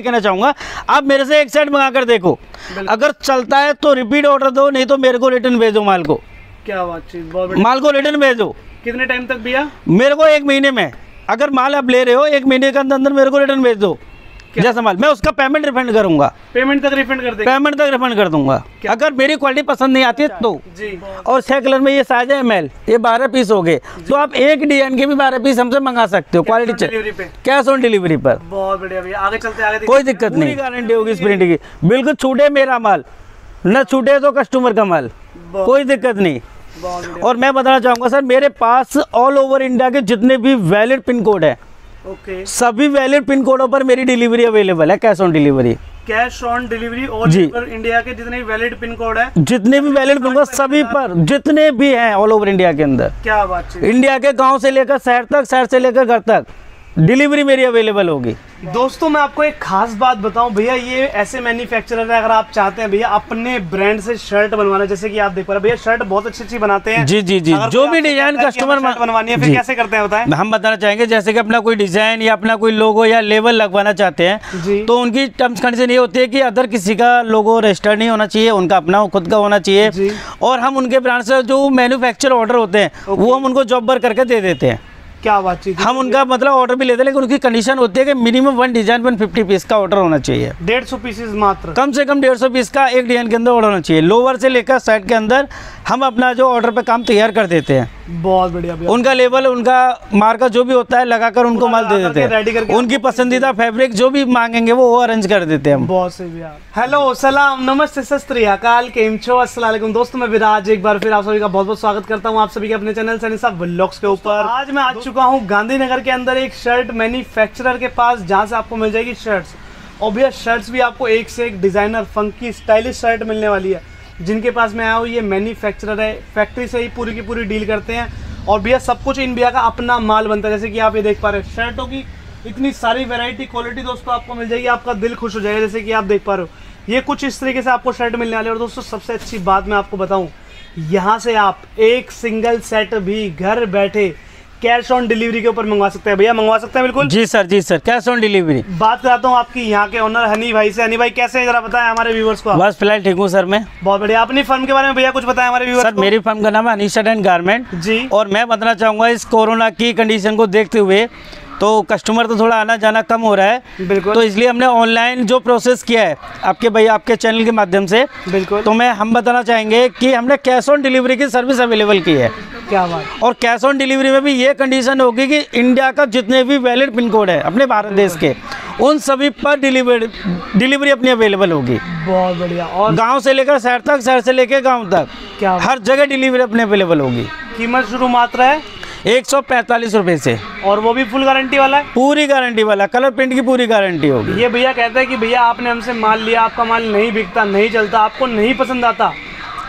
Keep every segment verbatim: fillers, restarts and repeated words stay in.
से कहना चाहूँगा, आप मेरे से एक सेट मंगा कर देखो, अगर चलता है तो रिपीट ऑर्डर दो, नहीं तो मेरे को रिटर्न भेजो माल को। क्या बात है, माल को रिटर्न भेजो। कितने टाइम तक भैया? मेरे को एक महीने में, अगर माल आप ले रहे हो एक महीने के अंदर मेरे को रिटर्न भेज दो जैसा माल, मैं उसका पेमेंट रिफंड करूंगा। पेमेंट तक रिफंड कर देगा? पेमेंट तक रिफंड कर दूंगा। अगर मेरी क्वालिटी पसंद नहीं आती है तो जी। और छह कलर में ये साइज है एम एल, ये बारह पीस हो गए, तो आप एक डिजाइन के भी बारह पीस हमसे मंगा सकते हो, quality check, cash on delivery पर। बहुत बढ़िया भैया, आगे चलते आगे कोई दिक्कत नहीं, गारंटी होगी इस प्रिंट की, बिल्कुल छूटे मेरा माल न छूटे तो कस्टमर का माल, कोई दिक्कत नहीं। और मैं बताना चाहूँगा सर, मेरे पास ऑल ओवर इंडिया के जितने भी वैलिड पिन कोड है, ओके, सभी वैलिड पिन कोडों पर मेरी डिलीवरी अवेलेबल है, cash on delivery. Cash on delivery all over India के जितने भी वैलिड पिन कोड है, जितने भी वैलिड पिन कोड सभी पर, जितने भी हैं ऑल ओवर इंडिया के अंदर। क्या बात है, इंडिया के गाँव से लेकर शहर तक, शहर से लेकर घर तक डिलीवरी मेरी अवेलेबल होगी। दोस्तों मैं आपको एक खास बात बताऊं भैया, ये ऐसे मैन्युफैक्चरर है, अगर आप चाहते हैं भैया अपने ब्रांड से शर्ट बनवाना, जैसे कि आप देख पा रहे भैया शर्ट बहुत अच्छी अच्छी बनाते हैं। जी जी जी, जो भी डिजाइन कस्टमर बनवानी है फिर कैसे करते हैं बताएं? हम बताना चाहेंगे, जैसे कि अपना कोई डिजाइन या अपना कोई लोगो या लेबल लगवाना चाहते हैं, तो उनकी टर्म्स कंडीशन ये होती है कि अदर किसी का लोगो रजिस्टर्ड नहीं होना चाहिए, उनका अपना खुद का होना चाहिए, और हम उनके ब्रांड से जो मैन्युफैक्चर ऑर्डर होते हैं वो हम उनको जॉब पर करके दे देते हैं। क्या बात है, हम उनका मतलब ऑर्डर भी लेते हैं, लेकिन उनकी कंडीशन होती है कि minimum one design one fifty piece का ऑर्डर होना चाहिए, डेढ़ सौ पीसेज मात्र, कम से कम डेढ़ सौ पीस का एक डिजाइन के अंदर ऑर्डर होना चाहिए। लोवर से लेकर शर्ट के अंदर हम अपना जो ऑर्डर पे काम तैयार कर देते हैं। बहुत बढ़िया, उनका लेबल उनका मार्का जो भी होता है लगाकर उनको माल दे देते हैं, उनकी पसंदीदा फैब्रिक जो भी मांगेंगे वो अरेंज कर देते हैं हम। बहुत सही भैया, हेलो सलाम नमस्ते सस्त्री अकाल केम छो अस्सलाम वालेकुम। दोस्तों मैं विराज एक बार फिर आप सभी का बहुत बहुत स्वागत करता हूँ आप सभी के अपने चैनल सनी साहब व्लॉग्स के ऊपर। आज मैं आ चुका हूँ गांधीनगर के अंदर एक शर्ट मैन्युफैक्चरर के पास, जहाँ से आपको मिल जाएगी शर्ट्स, और भैया शर्ट्स भी आपको एक से एक डिजाइनर फंकी स्टाइलिश शर्ट मिलने वाली है। जिनके पास मैं आया हूँ ये मैन्युफैक्चरर है, फैक्ट्री से ही पूरी की पूरी डील करते हैं, और भैया सब कुछ इन भैया का अपना माल बनता है। जैसे कि आप ये देख पा रहे हो शर्टों की इतनी सारी वेराइटी क्वालिटी दोस्तों आपको मिल जाएगी, आपका दिल खुश हो जाएगा। जैसे कि आप देख पा रहे हो ये कुछ इस तरीके से आपको शर्ट मिलने वाली है। और दोस्तों सबसे अच्छी बात मैं आपको बताऊँ, यहाँ से आप एक सिंगल सेट भी घर बैठे कैश ऑन डिलीवरी के ऊपर मंगवा सकते हैं। भैया मंगवा सकते हैं? बिल्कुल जी सर, जी सर, कैश ऑन डिलीवरी। बात कराता हूँ आपकी यहाँ के ओनर हनी भाई से। हनी भाई कैसे हैं जरा बताएं हमारे व्यूवर्स को। बस फिलहाल ठीक हूँ सर मैं। बहुत बढ़िया, अपनी फर्म के बारे में भैया कुछ बताएं हमारे व्यूवर्स को। सर मेरी फर्म का नाम है हनी शर्ट एंड गारमेंट जी, और मैं बताना चाहूँगा इस कोरोना की कंडीशन को देखते हुए तो कस्टमर तो थोड़ा आना जाना कम हो रहा है, बिल्कुल, तो इसलिए हमने ऑनलाइन जो प्रोसेस किया है आपके भैया आपके चैनल के माध्यम से, बिल्कुल, तो मैं हम बताना चाहेंगे कि हमने कैश ऑन डिलीवरी की सर्विस अवेलेबल की है। क्या बात। और कैश ऑन डिलीवरी में भी ये कंडीशन होगी कि इंडिया का जितने भी वैलिड पिन कोड है अपने भारत देश के, उन सभी पर डिलीवरी डिलीवरी अपनी अवेलेबल होगी। बहुत बढ़िया, और गाँव से लेकर शहर तक, शहर से लेकर गाँव तक, क्या हर जगह डिलीवरी अपनी अवेलेबल होगी। कीमत शुरू मात्र है एक सौ पैंतालीस रुपए से, और वो भी फुल गारंटी वाला है, पूरी गारंटी वाला, कलर प्रिंट की पूरी गारंटी होगी। ये भैया कहते हैं कि भैया आपने हमसे माल लिया, आपका माल नहीं बिकता, नहीं चलता, आपको नहीं पसंद आता,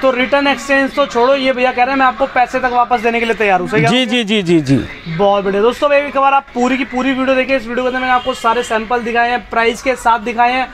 तो रिटर्न एक्सचेंज तो छोड़ो, ये भैया कह रहे हैं मैं आपको पैसे तक वापस देने के लिए तैयार हूँ। सही जी जी जी जी जी। बहुत बढ़िया दोस्तों, भाई एक बार आप पूरी की पूरी वीडियो देखिए। इस वीडियो के अंदर मैंने आपको सारे सैंपल दिखाए हैं, प्राइस के साथ दिखाए हैं,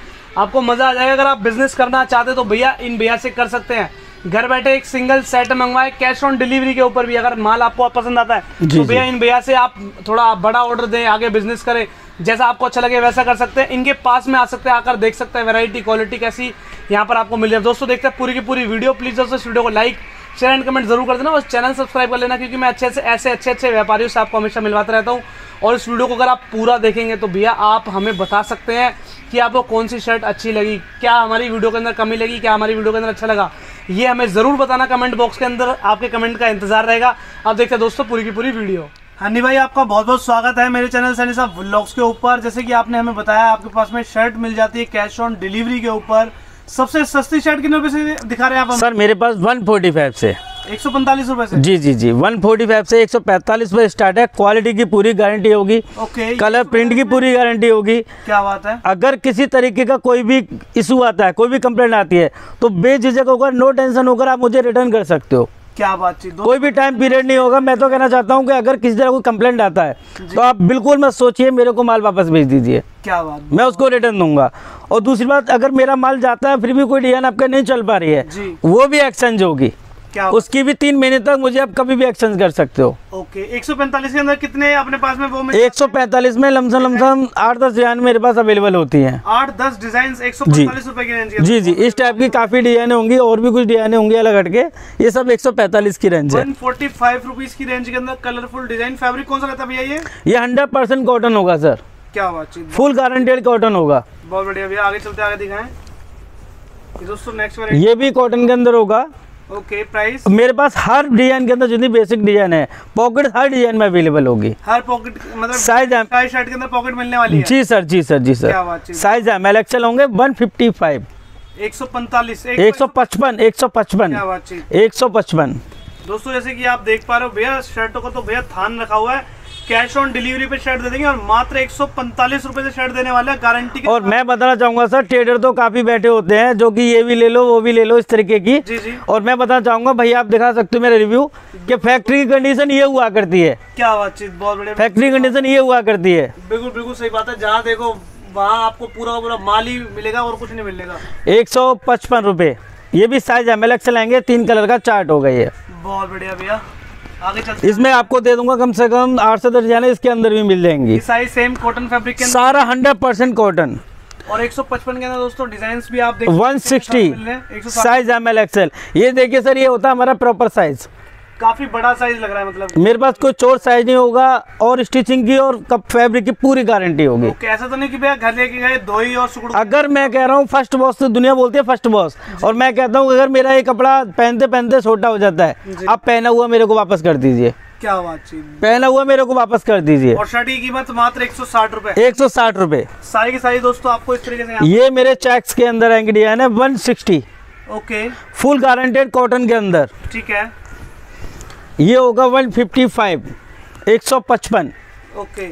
आपको मजा आ जाएगा। अगर आप बिजनेस करना चाहते तो भैया इन भैया से कर सकते हैं, घर बैठे एक सिंगल सेट मंगवाए कैश ऑन डिलीवरी के ऊपर भी। अगर माल आपको पसंद आता है तो भैया इन भैया से आप थोड़ा बड़ा ऑर्डर दें, आगे बिजनेस करें, जैसा आपको अच्छा लगे वैसा कर सकते हैं। इनके पास में आ सकते हैं, आकर देख सकते हैं वैरायटी क्वालिटी कैसी यहाँ पर आपको मिल जाए। दोस्तों देखते हैं पूरी की पूरी वीडियो। प्लीज़ दोस्तों इस वीडियो को लाइक शेयर एंड कमेंट जरूर कर देना, और चैनल सब्सक्राइब कर लेना, क्योंकि मैं अच्छे से ऐसे अच्छे अच्छे व्यापारियों से आपको हमेशा मिलवाता रहता हूँ। और इस वीडियो को अगर आप पूरा देखेंगे तो भैया आप हमें बता सकते हैं कि आपको कौन सी शर्ट अच्छी लगी, क्या हमारी वीडियो के अंदर कमी लगी, क्या हमारी वीडियो के अंदर अच्छा लगा, ये हमें ज़रूर बताना कमेंट बॉक्स के अंदर। आपके कमेंट का इंतजार रहेगा। आप देखते हैं दोस्तों पूरी की पूरी वीडियो। हनी भाई आपका बहुत बहुत स्वागत है मेरे चैनल सनी साहब व्लॉग्स के ऊपर। जैसे कि आपने हमें बताया आपके पास में शर्ट मिल जाती है कैश ऑन डिलीवरी के ऊपर। सबसे सस्ती शर्ट कितने रुपए से दिखा रहे हैं आप? सर मेरे पास वन फोर्टी फाइव से एक सौ पैंतालीस रुपए से। जी जी जी, वन फोर्टी फाइव से एक सौ पैंतालीस रुपए स्टार्ट है। क्वालिटी की पूरी गारंटी होगी, ओके, कलर प्रिंट की पूरी गारंटी होगी। क्या बात है। अगर किसी तरीके का कोई भी इशू आता है, कोई भी कंप्लेंट आती है, तो बेझिझक होकर, नो टेंशन होकर आप मुझे रिटर्न कर सकते हो। क्या बात है। कोई भी टाइम पीरियड नहीं होगा। मैं तो कहना चाहता हूँ कि अगर किसी तरह कोई कंप्लेंट आता है तो आप बिल्कुल मत सोचिए, मेरे को माल वापस भेज दीजिए। क्या बात, मैं उसको रिटर्न दूंगा। और दूसरी बात, अगर मेरा माल जाता है फिर भी कोई डिजाइन आपका नहीं चल पा रही है, वो भी एक्सचेंज होगी। क्या उसकी भी तीन महीने तक मुझे आप कभी भी एक्सचेंज कर सकते हो। ओके, एक सौ पैंतालीस के अंदर कितने अपने पास में वो मिल एक सौ पैंतालीस में लमसम लमसम आठ दस डिजाइन मेरे पास अवेलेबल होती है। आठ दस डिजाइन एक सौ पैंतालीस रुपए की। जी जी, इस टाइप की काफी डिजाइने होंगी और भी कुछ डिजाइने होंगी अलग हटके, ये सब एक सौ पैंतालीस की रेंज है। एक सौ पैंतालीस रुपीस की रेंज के अंदर कलरफुल डिजाइन। फैब्रिक कौन सा रहता है भैया? ये ये हंड्रेड परसेंट कॉटन होगा सर। क्या बात है, फुल गारंटेड कॉटन होगा। बहुत बढ़िया भैया, आगे चलते आगे दिखाएं दोस्तों नेक्स्ट वाला। ये भी कॉटन के अंदर होगा। ओके, प्राइस मेरे पास हर डिजाइन के अंदर जितनी बेसिक डिजाइन है, पॉकेट हर डिजाइन में अवेलेबल होगी। हर पॉकेट मतलब साइज साइज शर्ट के अंदर पॉकेट मिलने वाली है। जी सर, जी सर, जी सर। क्या बात है, साइज एम एल एक्सएल होंगे। एक सौ पचपन एक सौ पैंतालीस एक सौ पचपन एक सौ पचपन। क्या बात है, एक सौ पचपन। दोस्तों जैसे कि आप देख पा रहे हो भैया, शर्टों को तो भैया थान रखा हुआ है। कैश ऑन डिलीवरी पे शर्ट दे देंगे और मात्र एक सौ पैंतालीस रुपए से शर्ट देने वाला है, गारंटी। और मैं बताना चाहूंगा सर, ट्रेडर तो काफी बैठे होते हैं जो कि ये भी ले लो वो भी ले लो इस तरीके की। जी जी। और मैं बताना चाहूंगा भैया, आप दिखा सकते हो मेरा रिव्यू कि फैक्ट्री की कंडीशन ये हुआ करती है। क्या बातचीत, बहुत बढ़िया। फैक्ट्री कंडीशन ये हुआ करती है। बिल्कुल बिल्कुल सही बात है, जहाँ देखो वहाँ आपको पूरा पूरा माल ही मिलेगा और कुछ नहीं मिलेगा। एक सौ पचपन रुपए, ये भी साइज एम एल एक्सएल आएंगे। तीन कलर का चार्ट होगा ये। बहुत बढ़िया भैया, आगे चलते। इसमें आपको दे दूंगा कम से कम आठ से दस डिजाइने इसके अंदर भी मिल जाएंगी। साइज सेम कॉटन फैब्रिक के अंदर, सारा हंड्रेड परसेंट कॉटन। और एक सौ पचपन के अंदर दोस्तों डिजाइन्स भी आप देख एक सौ साठ साइज एम एल एक्सएल। ये देखिए सर, ये होता है हमारा प्रॉपर साइज। काफी बड़ा साइज लग रहा है, मतलब मेरे पास कोई चोर साइज नहीं होगा और स्टिचिंग की और कप फैब्रिक की पूरी गारंटी होगी। okay, ऐसा तो नहीं कि भैया घर लेके गए धोई और सुकड़। अगर मैं कह रहा हूँ फर्स्ट वॉश, तो दुनिया बोलती है फर्स्ट वॉश, और मैं कहता हूँ अगर मेरा ये कपड़ा पहनते पहनते छोटा हो जाता है, आप पहना हुआ मेरे को वापस कर दीजिए। क्या बात, पहना हुआ मेरे को वापस कर दीजिए। और शर्ट की कीमत मात्र एक सौ साठ रूपए एक सौ साठ रूपए सारी की सारी। दोस्तों आपको इस तरीके से ये मेरे चेक्स के अंदर आएंगे डिजाइन है one sixty. Okay, full guaranteed cotton के अंदर। ठीक है, ये होगा एक सौ पचपन एक सौ पचपन। ओके,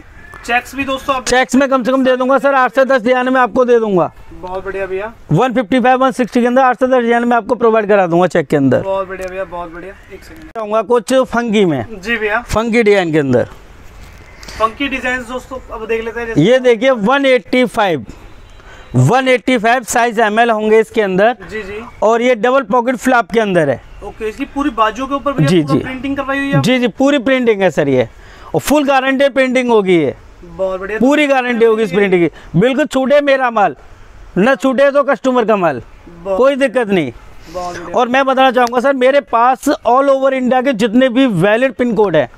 चेक्स भी दोस्तों आप चेक्स में कम से कम दे दूंगा सर, आठ से दस डिजाइन में आपको दे दूंगा। बहुत बढ़िया भैया, एक सौ पचपन एक सौ साठ के अंदर आठ से दस डिजाइन में आपको प्रोवाइड करा दूंगा चेक के अंदर। बहुत बढ़िया भैया, बहुत बढ़िया। एक सेकंड चाहूंगा कुछ फंकी में। जी भैया, फंकी डिजाइन के अंदर फंकी डिजाइन दोस्तों अब देख लेते हैं। ये देखिए वन एट्टी फाइव एक सौ पचासी साइज एम एल होंगे इसके अंदर। जी जी, और ये डबल पॉकेट फ्लैप के अंदर है। ओके, इसकी पूरी बाजू के ऊपर भी जी जी प्रिंटिंग करवाई हुई है। जी जी, पूरी प्रिंटिंग है सर ये, और फुल गारंटी प्रिंटिंग होगी ये। बहुत बढ़िया, पूरी गारंटी होगी इस प्रिंटिंग की। बिल्कुल छूटे मेरा माल ना, छूटे तो कस्टमर का माल, कोई दिक्कत नहीं। और मैं बताना चाहूँगा सर, मेरे पास ऑल ओवर इंडिया के जितने भी वैलिड पिन कोड है,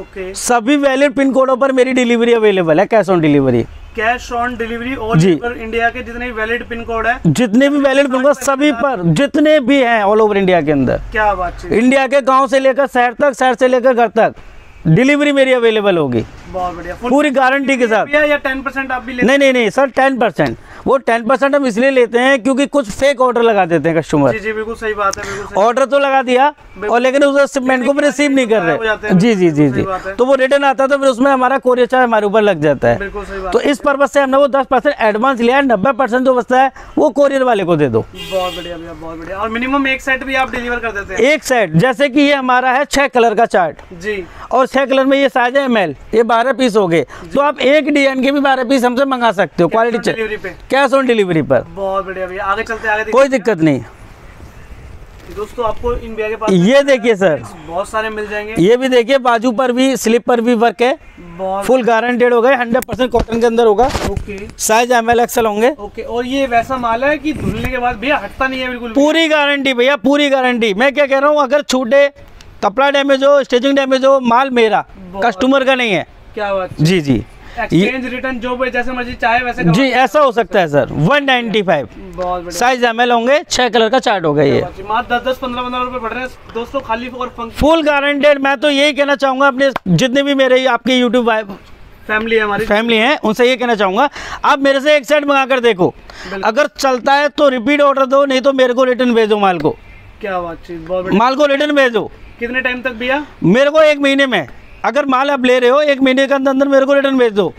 ओके, सभी वैलिड पिन कोडों पर मेरी डिलीवरी अवेलेबल है, cash on delivery. Cash on delivery all over India के जितने भी वैलिड पिन कोड है, जितने भी वैलिड पिन कोड सभी पर, जितने भी हैं ऑल ओवर इंडिया के अंदर। क्या बात है, इंडिया के गांव से लेकर शहर तक, शहर से लेकर घर तक डिलीवरी मेरी अवेलेबल होगी। बहुत बढ़िया, पूरी गारंटी के साथ। या टेन परसेंट आप भी लेते? नहीं नहीं नहीं सर, टेन परसेंट वो टेन परसेंट हम इसलिए लेते हैं क्योंकि कुछ फेक ऑर्डर लगा देते हैं कस्टमर। जी जी, बिल्कुल सही बात है। ऑर्डर तो लगा दिया और लेकिन उस शिपमेंट को रिसीव नहीं कर रहे। जी जी जी जी, तो वो रिटर्न आता है, तो फिर उसमें हमारा कोरियर चार्ज हमारे ऊपर लग जाता है। तो इस पर्पज से हमने वो दस परसेंट एडवांस लिया है, नब्बे परसेंट जो बचता है वो कोरियर वाले को दे दो। बहुत बढ़िया भैया, बहुत बढ़िया। और मिनिमम एक सेट भी आप डिलीवर कर देते हैं? एक सेट, जैसे की ये हमारा है छह कलर का चार्ट जी, और छह कलर में ये साइज है एम एल, ये बारह पीस हो गए, तो आप एक डिजाइन के भी बारह पीस हमसे मंगा सकते हो, quality check, cash on delivery पर। बहुत बढ़िया भैया, आगे चलते आगे कोई दिक्कत नहीं। दोस्तों आपको इन बैग के पास ये देखिए सर, बहुत सारे मिल जाएंगे। ये भी देखिए, बाजू पर भी स्लिप पर भी वर्क है, फुल गारंटेड होगा, हंड्रेड परसेंट कॉटन के अंदर होगा। Okay, size M L XL होंगे। ओके, और ये वैसा माल है कि धुलने के बाद भैया हटता नहीं है। बिल्कुल पूरी गारंटी भैया, पूरी गारंटी। मैं क्या कह रहा हूँ, अगर छूटे, कपड़ा डैमेज हो, स्टिचिंग डैमेज हो, माल मेरा, कस्टमर का नहीं है। क्या बात है? जी जी, एक्सचेंज रिटर्न जो भी जैसे मर्जी चाहे वैसे जी, ऐसा हो सकता है सर। एक सौ पचानवे साइज एम एल होंगे, छह कलर का चार्ट होगा ये। मात्र दस दस पंद्रह पंद्रह रुपए बढ़ रहे हैं दोस्तों, खाली और फुल गारंटेड। मैं तो यही कहना चाहूंगा अपने जितने भी मेरे आपके यूट्यूब फैमिली है, हमारी फैमिली है, उनसे ये कहना चाहूंगा, आप मेरे से एक सेट मंगा कर देखो, अगर चलता है तो रिपीट ऑर्डर दो, नहीं तो मेरे को रिटर्न भेजो माल को। क्या बात है, माल को रिटर्न भेजो। कितने टाइम तक भैया? मेरे को एक महीने में, अगर माल आप ले रहे हो एक महीने के अंदर अंदर मेरे को रिटर्न भेज दो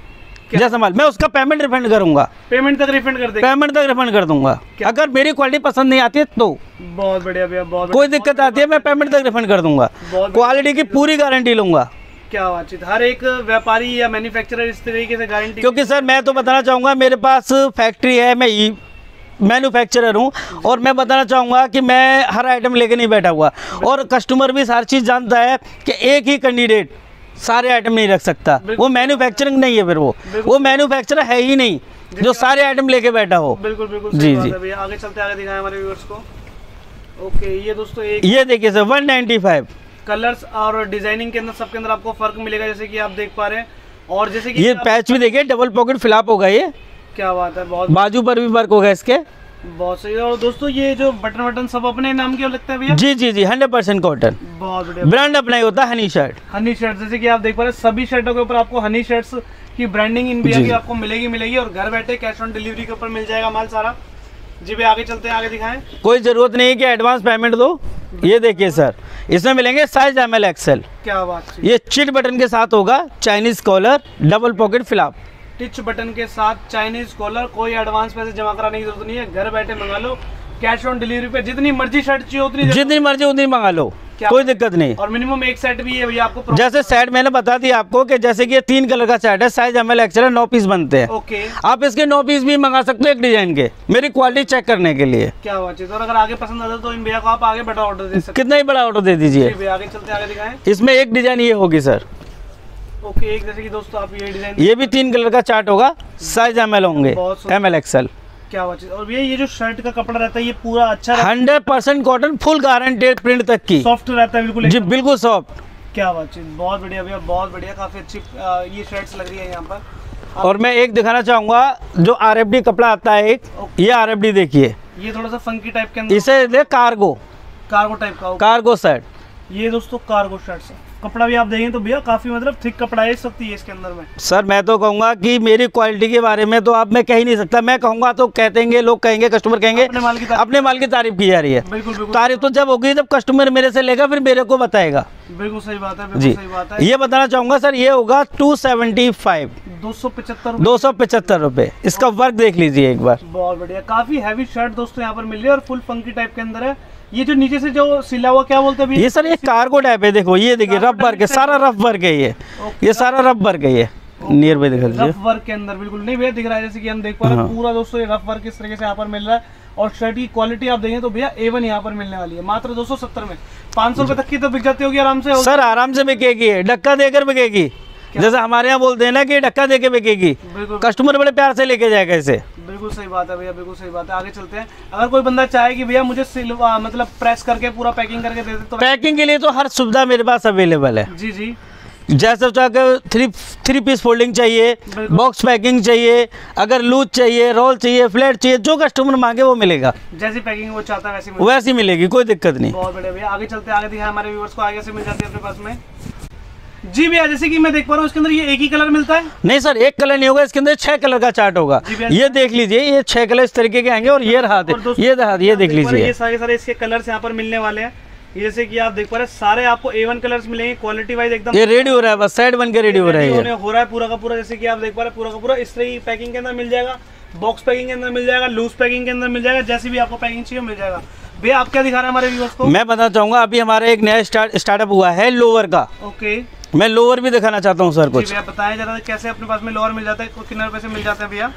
जैसा माल, मैं उसका पेमेंट रिफंड करूंगा। पेमेंट तक रिफंड कर देंगे? पेमेंट तक रिफंड कर दूंगा, अगर मेरी क्वालिटी पसंद नहीं आती है तो। बहुत बढ़िया भैया, बहुत कोई दिक्कत आती है, मैं पेमेंट तक रिफंड कर दूंगा, क्वालिटी की पूरी गारंटी लूंगा। क्या बात है, हर एक व्यापारी या मैन्युफैक्चरर इस तरीके से गारंटी, क्योंकि सर मैं तो बताना चाहूंगा, मेरे पास फैक्ट्री है, मैं मैन्युफैक्चरर हूँ और मैं बताना चाहूँगा कि मैं हर आइटम लेके नहीं बैठा हुआ, और कस्टमर भी सारी चीज़ जानता है कि एक ही कैंडिडेट सारे आइटम नहीं रख सकता, वो मैन्युफैक्चरिंग नहीं है, फिर वो वो मैन्युफैक्चरर है ही नहीं जो सारे आइटम लेके बैठा हो। बिल्कुल बिल्कुल जी जी, आगे चलते आगे दिखाएं हमारे व्यूअर्स को। ओके, ये दोस्तों एक ये देखिए sir one ninety five. Colours और डिजाइनिंग के अंदर सबके अंदर आपको फर्क मिलेगा जैसे कि आप देख पा रहे हैं, और जैसे कि ये पैच भी देखिए डबल पॉकेट फ्लैप होगा, ये क्या बात है, बहुत बाजू पर भी वर्क होगा इसके, बहुत सही। और दोस्तों ये जो बटन वटन सब अपने नाम के लगता है भैया? जी जी जी, हंड्रेड परसेंट कॉटन, बहुत बढ़िया। ब्रांड अपना ही होता है हनी शर्ट। हनी शर्ट जैसे कि आप देख पा रहे हैं, सभी शर्टों के ऊपर आपको हनी शर्ट्स की ब्रांडिंग इन भी आपको मिलेगी मिलेगी और घर बैठे कैश ऑन डिलीवरी के ऊपर मिल जाएगा माल सारा। जी भैया आगे चलते हैं, आगे दिखाएं। कोई जरूरत नहीं है कि एडवांस पेमेंट दो। ये देखिए सर, इसमें मिलेंगे साइज एम एल एक्सएल। क्या बात, ये चिट बटन के साथ होगा, Chinese collar, double pocket flap, टिच बटन के साथ चाइनीज कॉलर। कोई एडवांस पैसे जमा कराने की जरूरत नहीं है, घर बैठे मंगा लो कैश ऑन डिलीवरी पे। जितनी मर्जी शर्ट चाहिए उतनी जितनी मर्जी उतनी मंगा लो, कोई दिक्कत नहीं। और मिनिमम एक सेट भी है भैया आपको, जैसे सेट मैंने बता दिया आपको कि जैसे कि ये तीन कलर का सेट है, साइज एम एल एक्सएल, नौ पीस बनते हैं। ओके, आप इसके नौ पीस भी मंगा सकते हो एक डिजाइन के, मेरी क्वालिटी चेक करने के लिए। क्या बात है, तो अगर आगे पसंद आता है तो इन भैया को आप आगे बड़ा ऑर्डर दे सकते हैं, कितना ही बड़ा ऑर्डर दे दीजिए। आगे चलते आगे दिखाएं। इसमें एक डिजाइन ये होगी सर। ओके, एक जैसे कि दोस्तों आप ये डिजाइन, ये भी तीन कलर का चार्ट होगा, साइज एम एल होंगे, एम एल एक्सएल। क्या बात है। और ये ये जो शर्ट का कपड़ा रहता है ये पूरा अच्छा, hundred percent cotton, full guaranteed print तक की, सॉफ्ट रहता है बिल्कुल जी, बिल्कुल सॉफ्ट। क्या बात है, बहुत बढ़िया भैया, बहुत बढ़िया, काफी अच्छी ये शर्ट्स लग रही है यहाँ पर। और मैं एक दिखाना चाहूंगा जो आर एफ डी कपड़ा आता है, एक ये आर एफ डी देखिए, ये थोड़ा सा फंकी टाइप के अंदर, इसे कार्गो कार्गो टाइप का कार्गो शर्ट। ये दोस्तों कार्गो शर्ट है, कपड़ा भी आप देखें तो भैया काफी मतलब थिक कपड़ा है, सकती है इसके अंदर में। सर मैं तो कहूँगा कि मेरी क्वालिटी के बारे में तो आप मैं कह ही नहीं सकता, मैं कहूँगा तो कहतेंगे लोग, कहेंगे कस्टमर कहेंगे अपने माल की अपने माल की तारीफ की जा रही है। बिल्कुल, बिल्कुल तारीफ तो जब होगी जब कस्टमर मेरे से लेगा फिर मेरे को बताएगा। बिल्कुल सही बात है, बिल्कुल सही बात है। ये बताना चाहूँगा सर, ये होगा टू सेवेंटी फाइव, दो सौ पचहत्तर दो सौ पचहत्तर रुपए। इसका वर्क देख लीजिए एक बार, बहुत बढ़िया, काफी हैवी शर्ट दोस्तों यहाँ पर मिल रही है और फुल फंकी टाइप के अंदर है। ये जो नीचे से जो सिला हुआ क्या बोलते हैं ये सर, ये कार्गो टाइप है, देखो ये देखिए रफ वर्क है, सारा रफ वर्क है, ये ये सारा रफ वर्क है, ये नियर बाय दिखा दीजिए रफ वर्क के अंदर। बिल्कुल नहीं भैया दिख रहा है जैसे कि हम देख पा रहे हैं पूरा दोस्तों ये रफ वर्क इस तरीके से यहाँ पर मिल रहा है। और शर्ट की क्वालिटी आप देखें तो भैया एवन यहाँ पर मिलने वाली है मात्र दो सौ सत्तर में, पाँच सौ रुपए तक की तो बिक जाती होगी आराम से सर, आराम से बिकेगी, धक्का देकर बिकेगी, जैसे हमारे यहाँ बोलते हैं ना कि धक्का देके बिकेगी, कस्टमर बड़े प्यार से लेके जाएगा इसे। बिल्कुल सही बात है भैया, बिल्कुल सही बात है। आगे चलते हैं, अगर कोई बंदा चाहे कि भैया मुझे सिलवा मतलब प्रेस करके पूरा पैकिंग करके दे दे तो पैकिंग के लिए तो हर सुविधा मेरे पास अवेलेबल है। जी जी, जैसे चाहे थ्री थ्री पीस फोल्डिंग चाहिए, बॉक्स पैकिंग चाहिए, अगर लूज चाहिए, रोल चाहिए, फ्लैट चाहिए, जो कस्टमर मांगे वो मिलेगा, जैसी पैकिंग वो चाहता है वैसी वैसी मिलेगी, कोई दिक्कत नहीं। बहुत बढ़िया भैया, आगे चलते आगे दिखाएं हमारे व्यूअर्स को, आगे से मिल जाती है अपने पास में। जी भैया जैसे कि मैं देख पा रहा हूँ इसके अंदर ये एक ही कलर मिलता है? नहीं सर, एक कलर नहीं होगा, इसके अंदर छह कलर का चार्ट होगा। ये देख लीजिए, ये छह कलर इस तरीके के आएंगे और ये रहा, ये रहा, ये देख लीजिए, ये सारे सारे इसके कलर्स यहाँ पर मिलने वाले हैं। जैसे कि आप देख पा रहे हैं सारे आपको ए वन कलर्स मिलेंगे, क्वालिटी वाइज एकदम ये रेडी हो रहा है, बस साइड बन के रेडी हो रहा है, हो रहा है पूरा का पूरा। जैसे कि आप देख पा रहे हैं पूरा का पूरा इस तरह पैकिंग के अंदर मिल जाएगा, बॉक्स पैकिंग के अंदर मिल जाएगा, लूज पैकिंग के अंदर मिल जाएगा, जैसी भी आपको पैकिंग चाहिए मिल जाएगा। भैया आप क्या दिखा रहे हैं हमारे व्यूअर्स को? मैं बताना चाहूंगा अभी हमारा एक नया स्टार्टअप हुआ है लोवर का। ओके, मैं लोअर भी दिखाना चाहता हूँ सर, कुछ भैया बताएं जरा कैसे अपने पास में लोअर मिल जाता है, कितने रुपए से मिल जाता है भैया?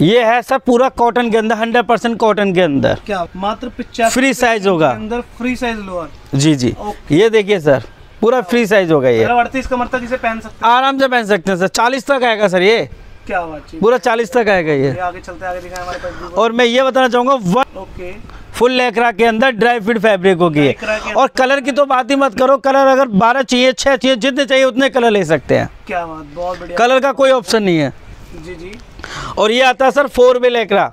ये है सर पूरा कॉटन के अंदर, हंड्रेड परसेंट कॉटन के अंदर, क्या मात्र पचास, फ्री साइज होगा अंदर, फ्री साइज लोअर। जी जी, ये देखिए सर पूरा फ्री साइज होगा, ये अड़तीस कमर तक इसे पहन सकते हैं, आराम से पहन सकते हैं सर, चालीस तक आएगा सर, ये क्या बात है पूरा चालीस तक आएगा ये। आगे चलते आगे दिखाएं हमारे पास। और मैं ये बताना चाहूंगा ओके फुल लेकरा के अंदर ड्राई फिट फैब्रिक होगी, और कलर की तो बात ही मत करो, कलर अगर बारह चाहिए, छह चाहिए, जितने चाहिए उतने कलर ले सकते हैं। क्या बात, बहुत बढ़िया, कलर का कोई ऑप्शन नहीं है। जी जी, और ये आता है सर फोर वे लेकरा,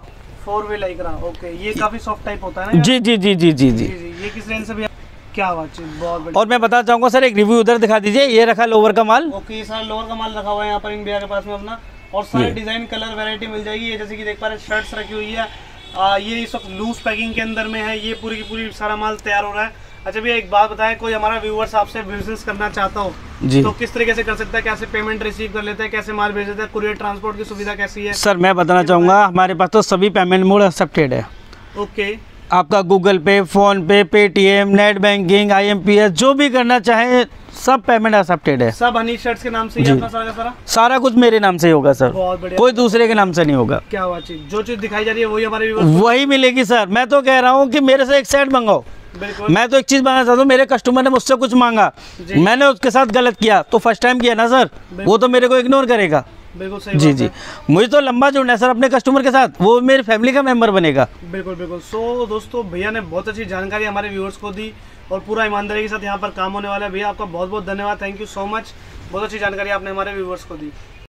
फोर वे लेकरा। ओके, ये काफी सॉफ्ट टाइप होता है ना? जी जी जी जी जी जी, ये किस रेंज से भैया? क्या बात है, बहुत बढ़िया। और मैं बताना चाहूंगा सर एक रिव्यू उधर दिखा दीजिए, ये रखा लोवर का माल। ओके, सर लोवर का माल रखा हुआ है यहाँ पर इन भैया के पास में अपना, और सारे डिजाइन कलर वैरायटी मिल जाएगी। ये जैसे कि देख पा रहे हैं शर्ट्स रखी हुई है, आ, ये इस वक्त लूज पैकिंग के अंदर में है, ये पूरी की पूरी सारा माल तैयार हो रहा है। अच्छा भैया एक बात बताएं, कोई हमारा व्यूअर्स आपसे बिजनेस करना चाहता हो तो किस तरीके से कर सकता है, कैसे पेमेंट रिसीव कर लेते हैं, कैसे माल भेज देते हैं, कुरियर ट्रांसपोर्ट की सुविधा कैसी है? सर मैं बताना चाहूँगा हमारे पास तो सभी पेमेंट मोड एक्सेप्टेड है। ओके, आपका Google Pay, PhonePe, Paytm, net banking, IMPS जो भी करना चाहें सब पेमेंट एक्सेप्टेड है। सब हनी शर्ट्स के नाम से ही अपना सारा सारा सारा कुछ मेरे नाम से ही होगा सर, कोई दूसरे के नाम से नहीं होगा। क्या हुआ, जो चीज़ दिखाई जा रही है वही हमारे वही मिलेगी सर। मैं तो कह रहा हूँ कि मेरे से एक सेट मंगाओ, मैं तो एक चीज़ मांगना चाहता हूँ। मेरे कस्टमर ने मुझसे कुछ मांगा, मैंने उसके साथ गलत किया तो फर्स्ट टाइम किया ना सर, वो तो मेरे को इग्नोर करेगा। बिल्कुल सही जी जी मुझे तो लंबा जुड़ना है सर अपने कस्टमर के साथ, वो मेरी फैमिली का मेंबर बनेगा। बिल्कुल बिल्कुल। सो दोस्तों भैया ने बहुत अच्छी जानकारी हमारे व्यूअर्स को दी और पूरा ईमानदारी के साथ यहाँ पर काम होने वाला है। भैया आपका बहुत बहुत धन्यवाद, थैंक यू सो मच, बहुत अच्छी जानकारी आपने हमारे व्यूअर्स को दी।